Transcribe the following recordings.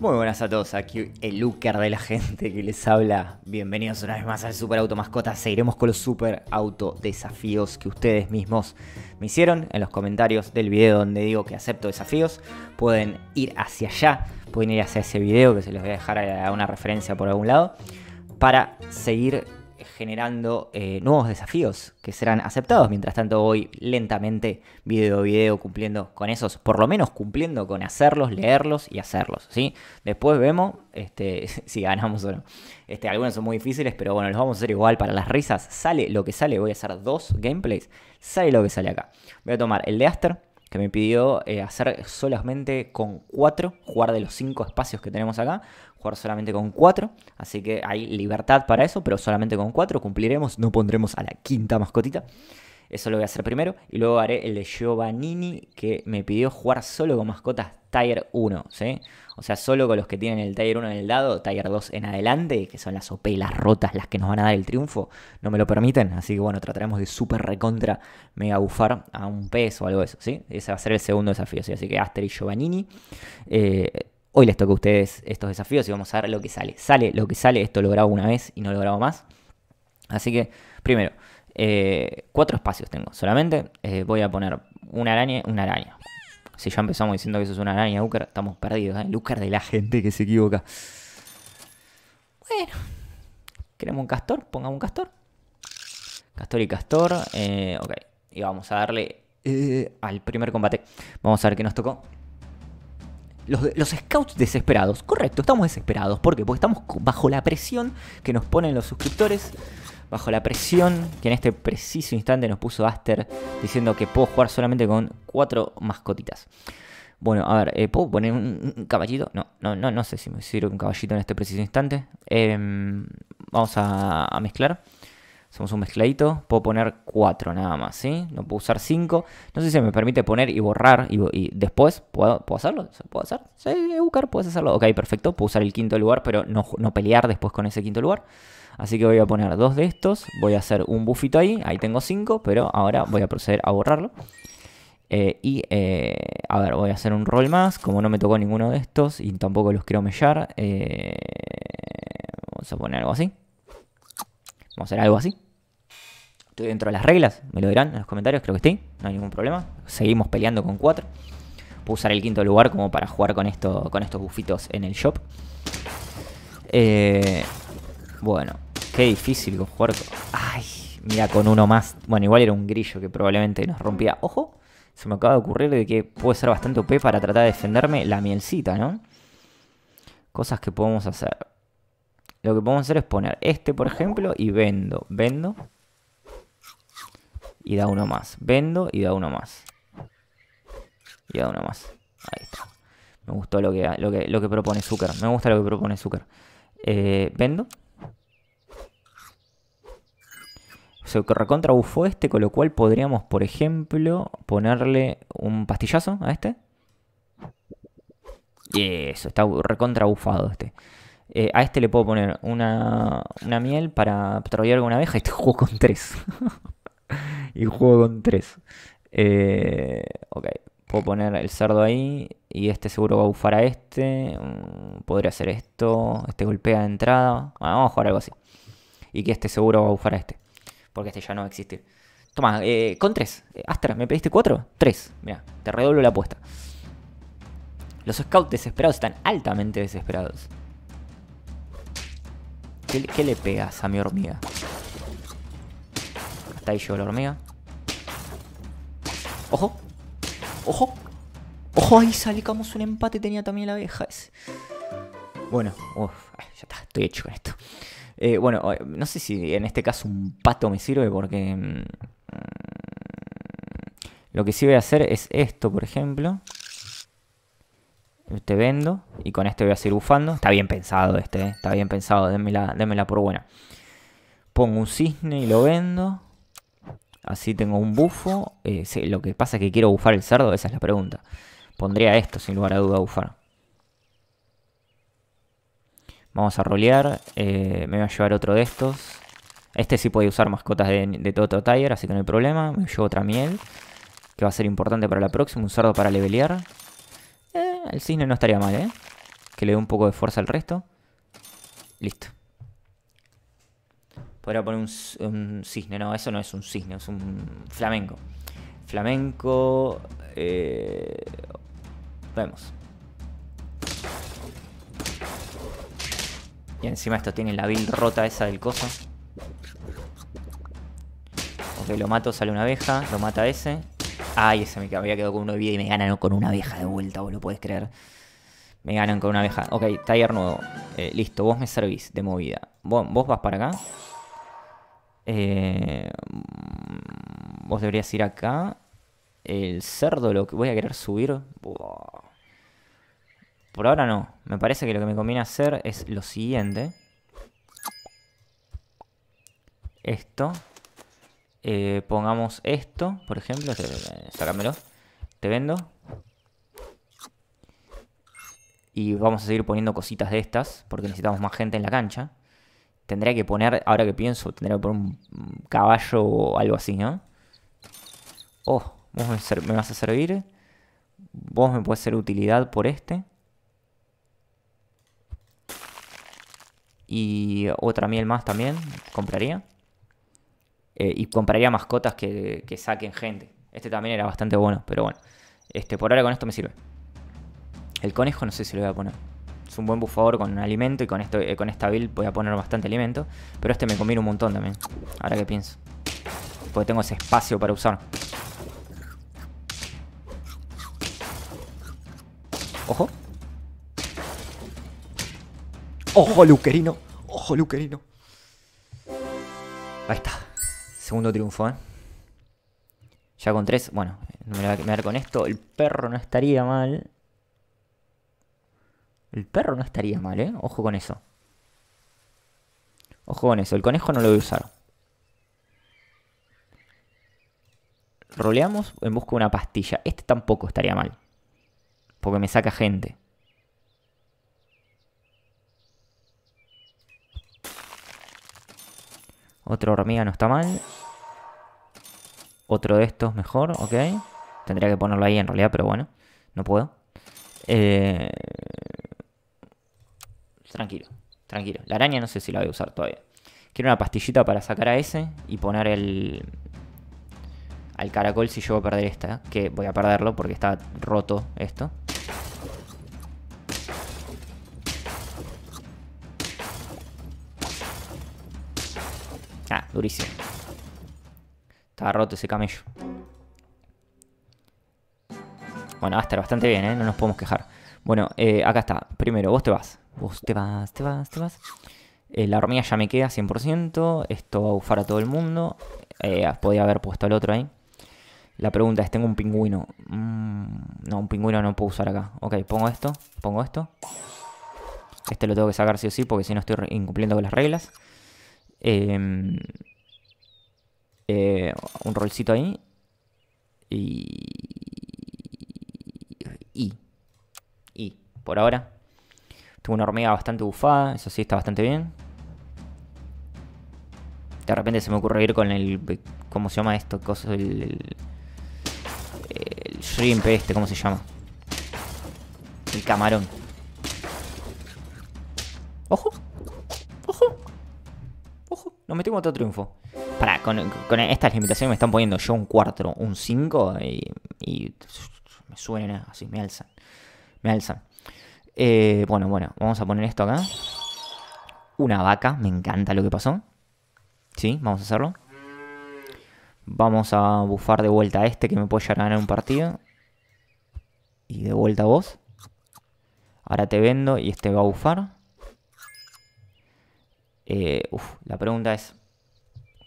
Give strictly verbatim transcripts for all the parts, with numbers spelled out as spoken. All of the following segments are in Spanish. Muy buenas a todos, aquí el Uker de la gente que les habla. Bienvenidos una vez más al Super Auto Mascota. Seguiremos con los Super Auto Desafíos que ustedes mismos me hicieron en los comentarios del video donde digo que acepto desafíos. Pueden ir hacia allá, pueden ir hacia ese video que se los voy a dejar a una referencia por algún lado para seguir generando eh, nuevos desafíos que serán aceptados. Mientras tanto voy lentamente, video a video, cumpliendo con esos, por lo menos cumpliendo con hacerlos, leerlos y hacerlos, ¿sí? Después vemos este, si ganamos o no. Este, algunos son muy difíciles, pero bueno, los vamos a hacer igual para las risas. Sale lo que sale, voy a hacer dos gameplays, sale lo que sale acá. Voy a tomar el de Aster, que me pidió eh, hacer solamente con cuatro, jugar de los cinco espacios que tenemos acá, jugar solamente con cuatro, así que hay libertad para eso, pero solamente con cuatro cumpliremos, no pondremos a la quinta mascotita. Eso lo voy a hacer primero, y luego haré el de Giovannini, que me pidió jugar solo con mascotas Tiger uno, ¿sí? O sea, solo con los que tienen el Tiger uno en el lado, Tiger dos en adelante, que son las O P, las rotas, las que nos van a dar el triunfo, no me lo permiten, así que bueno, trataremos de super recontra mega bufar a un peso o algo de eso, ¿sí? Ese va a ser el segundo desafío, ¿sí? Así que Aster y Giovannini, eh, hoy les toca a ustedes estos desafíos y vamos a ver lo que sale. Sale lo que sale, esto lo grabo una vez y no lo grabo más. Así que, primero, Eh, cuatro espacios tengo solamente. Eh, voy a poner una araña, una araña. Si ya empezamos diciendo que eso es una araña, Uker, estamos perdidos, ¿eh? El Uker de la gente que se equivoca. Bueno, queremos un castor, pongamos un castor. Castor y castor. Eh, ok, y vamos a darle eh, al primer combate. Vamos a ver qué nos tocó. Los, los scouts desesperados, correcto, estamos desesperados. ¿Por qué? Porque estamos bajo la presión que nos ponen los suscriptores. Bajo la presión que en este preciso instante nos puso Aster diciendo que puedo jugar solamente con cuatro mascotitas. Bueno, a ver, eh, ¿puedo poner un, un caballito? No, no, no, no sé si me sirve un caballito en este preciso instante. Eh, vamos a, a mezclar. Hacemos un mezcladito. Puedo poner cuatro nada más, ¿sí? No puedo usar cinco. No sé si me permite poner y borrar y, y después. ¿Puedo, ¿Puedo hacerlo? ¿Puedo hacer? Sí, buscar, ¿puedes hacerlo? Ok, perfecto. Puedo usar el quinto lugar, pero no, no pelear después con ese quinto lugar. Así que voy a poner dos de estos, voy a hacer un bufito ahí, ahí tengo cinco, pero ahora voy a proceder a borrarlo. Eh, y, eh, a ver, voy a hacer un roll más, como no me tocó ninguno de estos y tampoco los quiero mellar, eh, vamos a poner algo así. Vamos a hacer algo así. Estoy dentro de las reglas, me lo dirán en los comentarios, creo que estoy, no hay ningún problema. Seguimos peleando con cuatro. Puedo usar el quinto lugar como para jugar con, esto, con estos bufitos en el shop. Eh, bueno... Qué difícil jugar con... Ay, mira, con uno más. Bueno, igual era un grillo que probablemente nos rompía. Ojo, se me acaba de ocurrir de que puede ser bastante O P para tratar de defenderme la mielcita, ¿no? Cosas que podemos hacer. Lo que podemos hacer es poner este, por ejemplo, y vendo. Vendo. Y da uno más. Vendo y da uno más. Y da uno más. Ahí está. Me gustó lo que, lo que, lo que propone Uker. Me gusta lo que propone Uker. Eh, vendo. Se recontra bufó este, con lo cual podríamos, por ejemplo, ponerle un pastillazo a este. Y eso, está recontra bufado este. Eh, a este le puedo poner una, una miel para trollear con una abeja. Este juego con tres. Y juego con tres. Eh, ok, puedo poner el cerdo ahí. Y este seguro va a bufar a este. Podría hacer esto. Este golpea de entrada. Bueno, vamos a jugar algo así. Y que este seguro va a bufar a este. Porque este ya no va a existir. Toma, eh, con tres. Astra, ¿me pediste cuatro? tres. Mira, te redoblo la apuesta. Los scouts desesperados están altamente desesperados. ¿Qué, qué le pegas a mi hormiga? Hasta ahí llegó la hormiga. ¡Ojo! ¡Ojo! ¡Ojo! Ahí salimos un empate. Tenía también la abeja. Es... Bueno, uf, ya está. Estoy hecho con esto. Eh, bueno, no sé si en este caso un pato me sirve porque... Mmm, lo que sí voy a hacer es esto, por ejemplo. Te vendo y con este voy a seguir bufando. Está bien pensado este, ¿eh? Está bien pensado. Démela, démela por buena. Pongo un cisne y lo vendo. Así tengo un bufo. Eh, sí, lo que pasa es que quiero bufar el cerdo, esa es la pregunta. Pondría esto sin lugar a duda a bufar. Vamos a rolear, eh, me voy a llevar otro de estos. Este sí puede usar mascotas de, de todo otro Tiger, así que no hay problema. Me llevo otra miel, que va a ser importante para la próxima. Un cerdo para levelear. Eh, el cisne no estaría mal, ¿eh? que le dé un poco de fuerza al resto. Listo. Podría poner un, un cisne. No, eso no es un cisne, es un flamenco. Flamenco... Eh, vemos. Y encima esto tiene la build rota esa del coso. Ok, lo mato, sale una abeja. Lo mata ese. Ay, ese me había quedado con uno de vida y me ganan con una abeja de vuelta, vos lo podés creer. Me ganan con una abeja. Ok, Tiger nuevo. Eh, listo, vos me servís de movida. Vos, vos vas para acá. Eh, vos deberías ir acá. El cerdo lo que voy a querer subir. Buah. Por ahora no. Me parece que lo que me conviene hacer es lo siguiente. Esto. Eh, pongamos esto, por ejemplo. Sácamelo. Te vendo. Y vamos a seguir poniendo cositas de estas, porque necesitamos más gente en la cancha. Tendría que poner, ahora que pienso, tendría que poner un caballo o algo así, ¿no? Oh, vos me, me vas a servir. Vos me podés hacer utilidad por este. Y otra miel más también compraría. Eh, y compraría mascotas que, que saquen gente. Este también era bastante bueno, pero bueno. Este, por ahora con esto me sirve. El conejo no sé si lo voy a poner. Es un buen bufador con alimento y con, esto, eh, con esta build voy a poner bastante alimento. Pero este me conviene un montón también, ahora que pienso. Porque tengo ese espacio para usar. Ojo. Ojo, Luquerino. Ojo, Luquerino. Ahí está. Segundo triunfo, ¿eh? Ya con tres. Bueno, me voy a quedar con esto. El perro no estaría mal. El perro no estaría mal, ¿eh? Ojo con eso. Ojo con eso. El conejo no lo voy a usar. Roleamos en busca de una pastilla. Este tampoco estaría mal, porque me saca gente. Otra hormiga no está mal. Otro de estos mejor, ok. Tendría que ponerlo ahí en realidad, pero bueno, no puedo. Eh... Tranquilo, tranquilo. La araña no sé si la voy a usar todavía. Quiero una pastillita para sacar a ese y poner el... al caracol si llego a perder esta, ¿eh? Que voy a perderlo porque está roto esto. Ah, durísimo. Estaba roto ese camello. Bueno, va a estar bastante bien, ¿eh? No nos podemos quejar. Bueno, eh, acá está. Primero, vos te vas. Vos te vas, te vas, te vas. Eh, la hormiga ya me queda cien por ciento. Esto va a bufar a todo el mundo. Eh, podía haber puesto al otro ahí. La pregunta es, tengo un pingüino. Mm, no, un pingüino no puedo usar acá. Ok, pongo esto, pongo esto. Este lo tengo que sacar sí o sí, porque si no estoy incumpliendo con las reglas. Eh, eh, un rolcito ahí. Y, y, y por ahora tengo una hormiga bastante bufada. Eso sí, está bastante bien. De repente se me ocurre ir con el... ¿Cómo se llama esto? El, el, el shrimp este, ¿cómo se llama? El camarón. ¡Ojo! ¡Ojo! ¡Ojo! Nos metimos otro triunfo. Pará, con, con estas limitaciones me están poniendo yo un cuatro, un cinco y... y me suben así, me alzan. Me alzan. Eh, bueno, bueno, vamos a poner esto acá. Una vaca, me encanta lo que pasó. Sí, vamos a hacerlo. Vamos a bufar de vuelta a este que me puede llegar a ganar un partido. Y de vuelta a vos. Ahora te vendo y este va a bufar. Eh, uf, la pregunta es...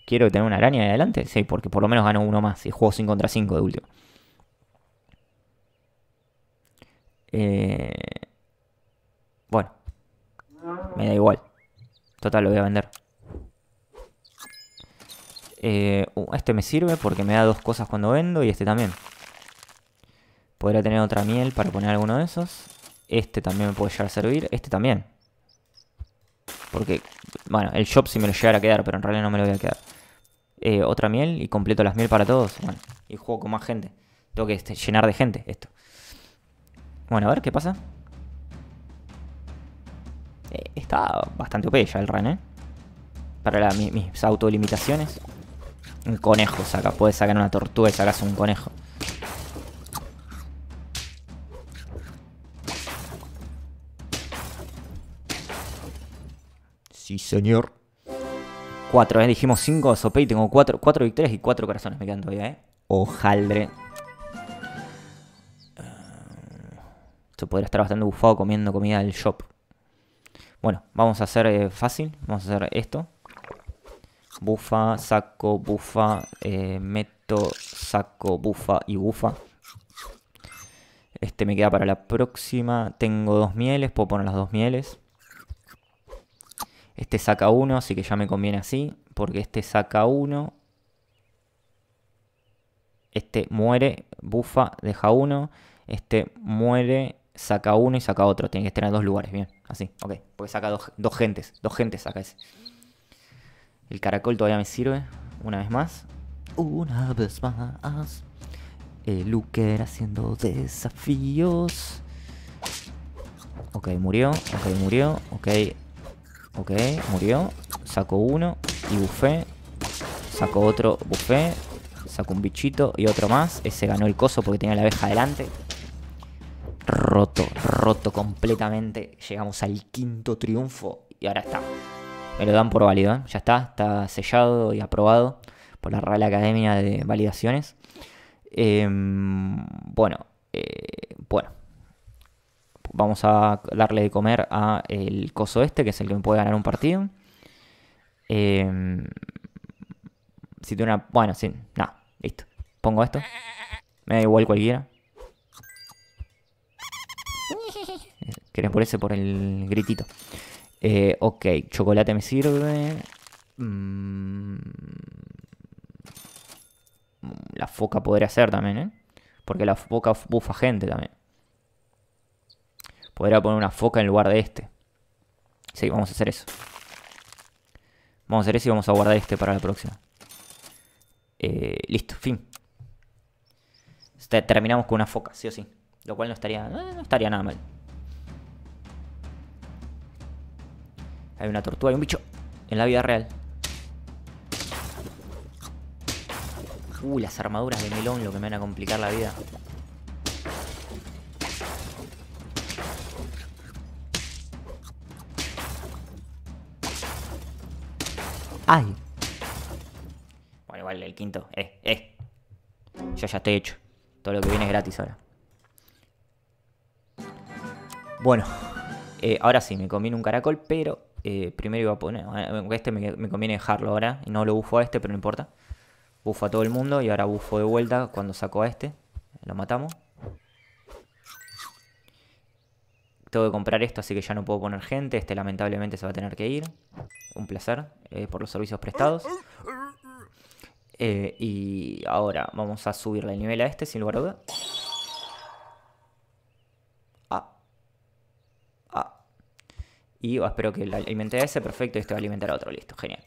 ¿Quiero tener una araña de adelante? Sí, porque por lo menos gano uno más y juego cinco contra cinco de último. Eh, bueno. Me da igual. Total, lo voy a vender. Eh, uh, este me sirve porque me da dos cosas cuando vendo y este también. Podría tener otra miel para poner alguno de esos. Este también me puede llegar a servir. Este también. Porque, bueno, el shop si me lo llegara a quedar, pero en realidad no me lo voy a quedar. Eh, otra miel y completo las miel para todos. Bueno, y juego con más gente. Tengo que este, llenar de gente esto. Bueno, a ver qué pasa. Está bastante O P ya el Ren, ¿eh? Para la, mis, mis autolimitaciones. Un conejo saca. Puedes sacar una tortuga y sacas un conejo. Sí, señor. cuatro, ¿eh? Dijimos cinco S O P y tengo cuatro victorias y cuatro corazones me quedan todavía, ¿eh? Hojaldre. Esto podría estar bastante bufado comiendo comida del shop. Bueno, vamos a hacer eh, fácil. Vamos a hacer esto. Bufa, saco, bufa, eh, meto, saco, bufa y bufa. Este me queda para la próxima. Tengo dos mieles, puedo poner las dos mieles. Este saca uno, así que ya me conviene así. Porque este saca uno. Este muere, bufa, deja uno. Este muere, saca uno y saca otro. Tiene que estar en dos lugares, bien. Así, ok. Porque saca dos, dos gentes. Dos gentes saca ese. El caracol todavía me sirve. Una vez más. Una vez más. El Uker haciendo desafíos. Ok, murió. Ok, murió. Ok. Ok, murió. Saco uno y bufé. Saco otro, bufé. Saco un bichito y otro más. Ese ganó el coso porque tenía la abeja adelante. Roto, roto completamente. Llegamos al quinto triunfo. Y ahora está. Me lo dan por válido, ¿eh? Ya está, está sellado y aprobado por la Real Academia de Validaciones. Eh, bueno, eh, bueno. Vamos a darle de comer a el coso este, que es el que me puede ganar un partido. Eh, si tiene una... Bueno, sí, nada, listo. Pongo esto. Me da igual cualquiera. Quería por ese, por el gritito. Eh, ok, chocolate me sirve. Mm, la foca podría ser también, ¿eh? Porque la foca bufa gente también. Podría poner una foca en lugar de este. Sí, vamos a hacer eso. Vamos a hacer eso y vamos a guardar este para la próxima. Eh, listo, fin. Terminamos con una foca, sí o sí. Lo cual no estaría, no estaría nada mal. Hay una tortuga y un bicho en la vida real. Uh, las armaduras de melón, lo que me van a complicar la vida. ¡Ay! Bueno, igual el quinto. Eh, eh. Yo ya estoy hecho. Todo lo que viene es gratis ahora. Bueno. Eh, ahora sí, me conviene un caracol, pero... Eh, primero iba a poner... Este me, me conviene dejarlo ahora. No lo bufo a este, pero no importa. Bufo a todo el mundo y ahora bufo de vuelta cuando saco a este. Lo matamos. Tengo que comprar esto, así que ya no puedo poner gente. Este lamentablemente se va a tener que ir. Un placer eh, por los servicios prestados. Eh, y ahora vamos a subirle el nivel a este, sin lugar a duda. Y espero que alimente a ese, perfecto, y este va a alimentar a otro, listo, genial.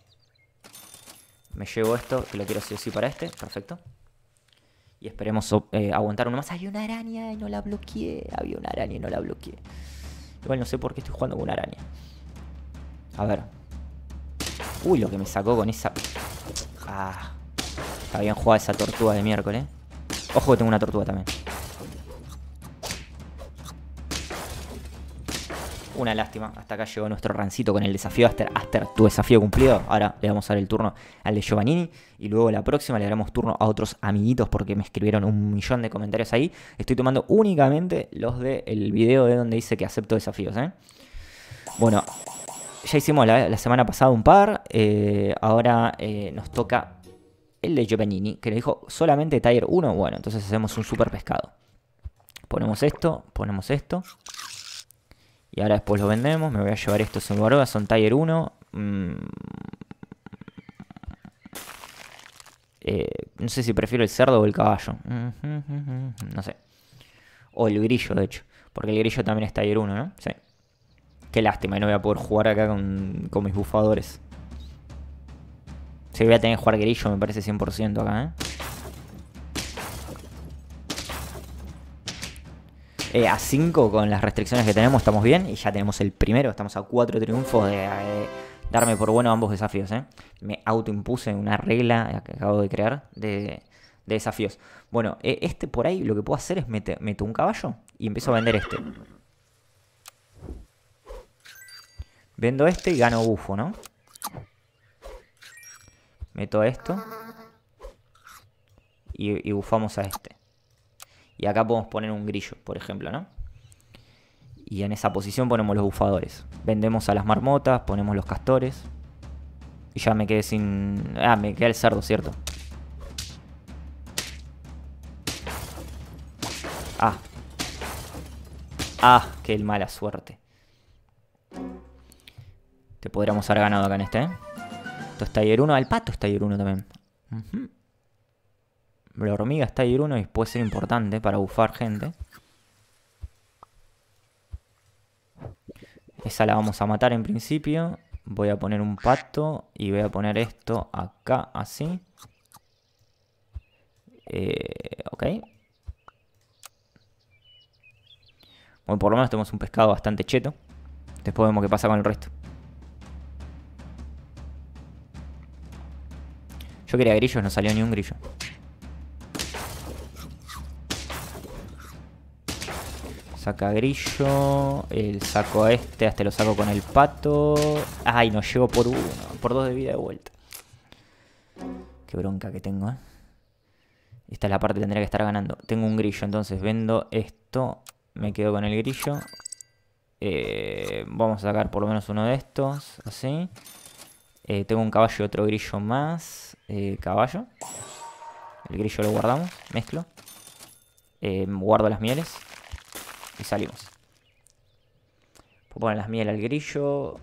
Me llevo esto, que lo quiero sí o sí para este, perfecto. Y esperemos eh, aguantar uno más. Hay una araña y no la bloqueé, había una araña y no la bloqueé. Igual no sé por qué estoy jugando con una araña. A ver. Uy, lo que me sacó con esa... Ah, está bien jugada esa tortuga de miércoles. Ojo que tengo una tortuga también. Una lástima, hasta acá llegó nuestro rancito con el desafío Aster. Aster, tu desafío cumplido. Ahora le vamos a dar el turno al de Giovannini. Y luego la próxima le daremos turno a otros amiguitos, porque me escribieron un millón de comentarios ahí. Estoy tomando únicamente los del video de donde dice que acepto desafíos, ¿eh? Bueno, ya hicimos la, la semana pasada un par. eh, Ahora eh, nos toca el de Giovannini, que le dijo solamente Tiger uno. Bueno, entonces hacemos un super pescado. Ponemos esto, ponemos esto. Y ahora después lo vendemos. Me voy a llevar estos en barba. Son Tiger uno. Mm. Eh, no sé si prefiero el cerdo o el caballo. No sé. O el grillo, de hecho. Porque el grillo también es Tiger uno, ¿no? Sí. Qué lástima. No voy a poder jugar acá con, con mis bufadores. Sí, voy a tener que jugar grillo, me parece cien por ciento acá, ¿eh? eh, a cinco con las restricciones que tenemos, estamos bien. Y ya tenemos el primero, estamos a cuatro triunfos de eh, darme por bueno ambos desafíos. eh. Me autoimpuse una regla que acabo de crear de, de desafíos. Bueno, eh, este por ahí lo que puedo hacer es meter, meto un caballo y empiezo a vender este. Vendo este y gano bufo, ¿no? Meto esto. Y, y bufamos a este. Y acá podemos poner un grillo, por ejemplo, ¿no? Y en esa posición ponemos los bufadores. Vendemos a las marmotas, ponemos los castores. Y ya me quedé sin... Ah, me queda el cerdo, ¿cierto? Ah. Ah, qué mala suerte. Te podríamos haber ganado acá en este, ¿eh? Esto es Tiger uno. El pato es Tiger uno también. Uh-huh. La hormiga es Tiger uno y puede ser importante para bufar gente. Esa la vamos a matar en principio. Voy a poner un pato y voy a poner esto acá, así. Eh, ok. Bueno, por lo menos tenemos un pescado bastante cheto. Después vemos qué pasa con el resto. Yo quería grillos, no salió ni un grillo. Saca grillo. El saco a este, a este lo saco con el pato. Ay, no llego por uno. Por dos de vida de vuelta. Qué bronca que tengo, ¿eh? Esta es la parte que tendría que estar ganando. Tengo un grillo, entonces vendo esto. Me quedo con el grillo. Eh, vamos a sacar por lo menos uno de estos. Así. Eh, tengo un caballo y otro grillo más. Eh, caballo. El grillo lo guardamos. Mezclo. Eh, guardo las mieles. Y salimos. Puedo poner las mieles al grillo.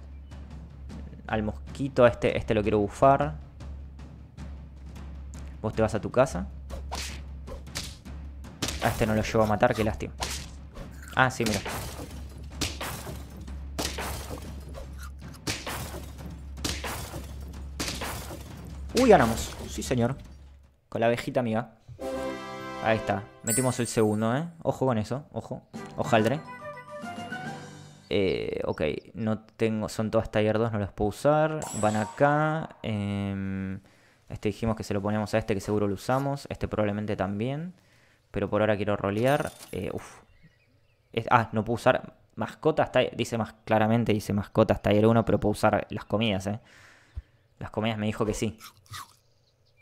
Al mosquito. A este, este lo quiero bufar. Vos te vas a tu casa. A este no lo llevo a matar. Qué lástima. Ah, sí, mira. Uy, ganamos. Sí, señor. Con la abejita amiga. Ahí está. Metimos el segundo, ¿eh? Ojo con eso. Ojo. Hojaldre. Eh, ok. No tengo... Son todas Tiger dos. No las puedo usar. Van acá. Eh, este dijimos que se lo ponemos a este, que seguro lo usamos. Este probablemente también. Pero por ahora quiero rolear. Eh, uf. Es, ah, no puedo usar... Mascotas... Dice más claramente, dice mascotas Tiger uno, pero puedo usar las comidas, ¿eh? Las comidas me dijo que sí.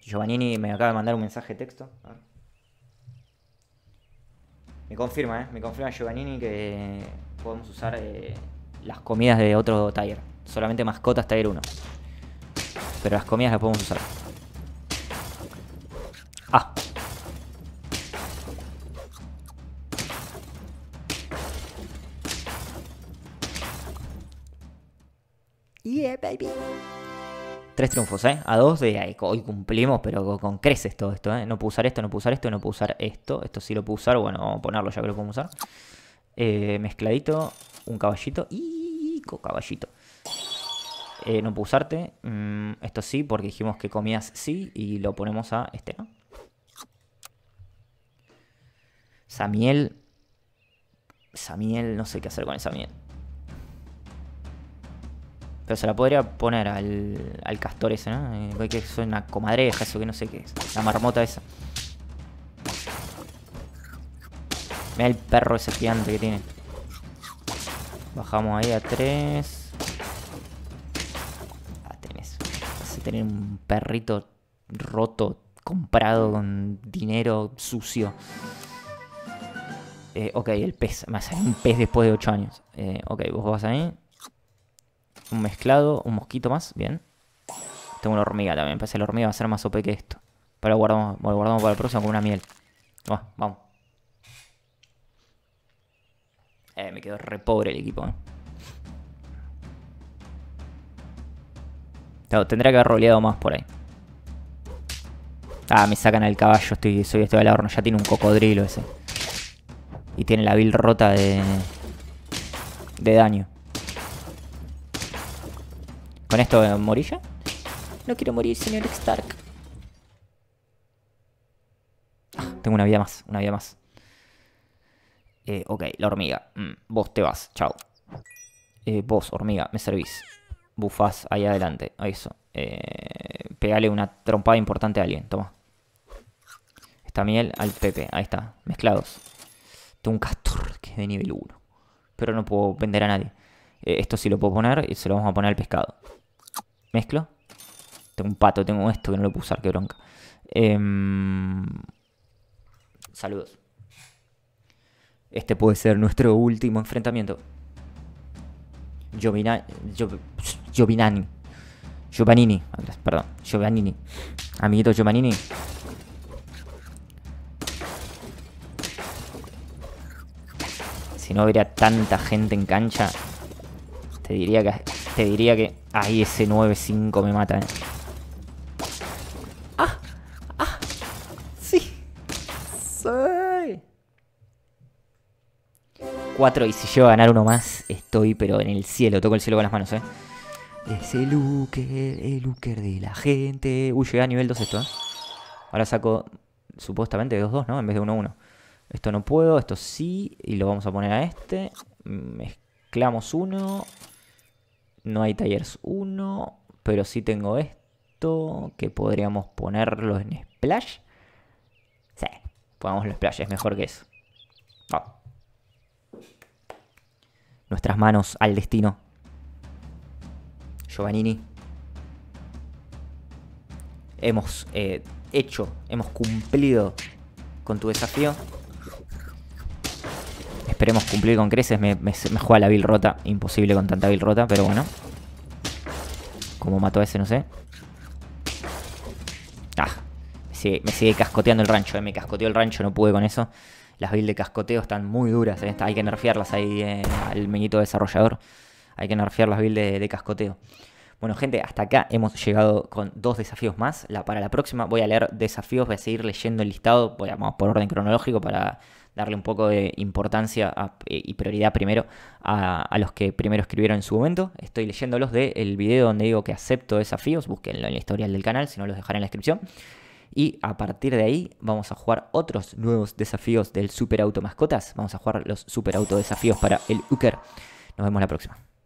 Giovannini me acaba de mandar un mensaje de texto. A ver. Me confirma, ¿eh? Me confirma Giovannini que podemos usar eh, las comidas de otro Tiger. Solamente mascotas Tiger uno. Pero las comidas las podemos usar. Ah. Yeah, baby. Tres triunfos, ¿eh? A dos de ahí, hoy cumplimos, pero con creces todo esto, ¿eh? No puedo usar esto, no puedo usar esto, no puedo usar esto. Esto sí lo puedo usar, bueno, vamos a ponerlo ya que lo podemos usar. Eh, mezcladito, un caballito y caballito. Eh, no puedo usarte. Mm, esto sí, porque dijimos que comías sí y lo ponemos a este, ¿no? Samiel. Samiel, no sé qué hacer con esa miel. Pero se la podría poner al, al castor ese, ¿no? Hay que soy una comadreja, eso que no sé qué es. La marmota esa. Mira el perro ese gigante que tiene. Bajamos ahí a tres. Ah, tenés. Hace tener un perrito roto, comprado con dinero sucio. Eh, ok, el pez. Me sale un pez después de ocho años. Eh, ok, vos vas ahí. Un mezclado, un mosquito más, bien. Tengo una hormiga también, parece que la hormiga va a ser más O P que esto. Pero lo guardamos, lo guardamos para el próximo con una miel. Oh, vamos. Eh, me quedó re pobre el equipo, ¿eh? No, tendría que haber roleado más por ahí. Ah, me sacan al caballo, estoy, soy este del horno. Ya tiene un cocodrilo ese. Y tiene la vil rota de, de daño. ¿Con esto morí ya? No quiero morir, señor Stark. Ah, tengo una vida más, una vida más. Eh, ok, la hormiga. Mm, vos te vas, chao. Eh, vos, hormiga, me servís. Bufás ahí adelante, a eso. Eh, pegale una trompada importante a alguien, toma. Esta miel al Pepe, ahí está, mezclados. Tengo un castor que es de nivel uno. Pero no puedo vender a nadie. Eh, esto sí lo puedo poner y se lo vamos a poner al pescado. Mezclo. Tengo un pato, tengo esto que no lo puedo usar, qué bronca. Eh, saludos. Este puede ser nuestro último enfrentamiento. Giovina, Giov, Giovannini. Giovannini. Perdón, Giovannini. Amiguito Giovannini. Si no hubiera tanta gente en cancha, te diría que... Te diría que... Ahí ese nueve cinco me mata, eh. ¡Ah! ¡Ah! ¡Sí! ¡Sí! cuatro y si llego a ganar uno más, estoy pero en el cielo. Toco el cielo con las manos, eh. Es el Uker, el Uker de la gente. Uy, llegué a nivel dos esto, eh. Ahora saco supuestamente dos dos, ¿no? En vez de uno uno. Esto no puedo, esto sí. Y lo vamos a poner a este. Mezclamos uno. No hay Tigers uno. Pero sí tengo esto. Que podríamos ponerlo en Splash. Sí. Pongámoslo en Splash. Es mejor que eso. Vamos. Nuestras manos al destino. Giovannini. Hemos eh, hecho. Hemos cumplido con tu desafío. Esperemos cumplir con creces. Me, me, me juega la build rota. Imposible con tanta build rota, pero bueno. ¿Cómo mató a ese? No sé. Ah, me sigue, me sigue cascoteando el rancho. Eh. Me cascoteó el rancho, no pude con eso. Las builds de cascoteo están muy duras. Eh. Hay que nerfearlas ahí eh, al meñito desarrollador. Hay que nerfear las builds de, de cascoteo. Bueno, gente, hasta acá hemos llegado con dos desafíos más. La, para la próxima voy a leer desafíos. Voy a seguir leyendo el listado. Voy a, vamos por orden cronológico para... darle un poco de importancia a, y prioridad primero a, a los que primero escribieron en su momento. Estoy leyéndolos del video donde digo que acepto desafíos. Búsquenlo en el historial del canal, si no los dejaré en la descripción. Y a partir de ahí vamos a jugar otros nuevos desafíos del Super Auto Mascotas. Vamos a jugar los Super Auto Desafíos para el Uker. Nos vemos la próxima.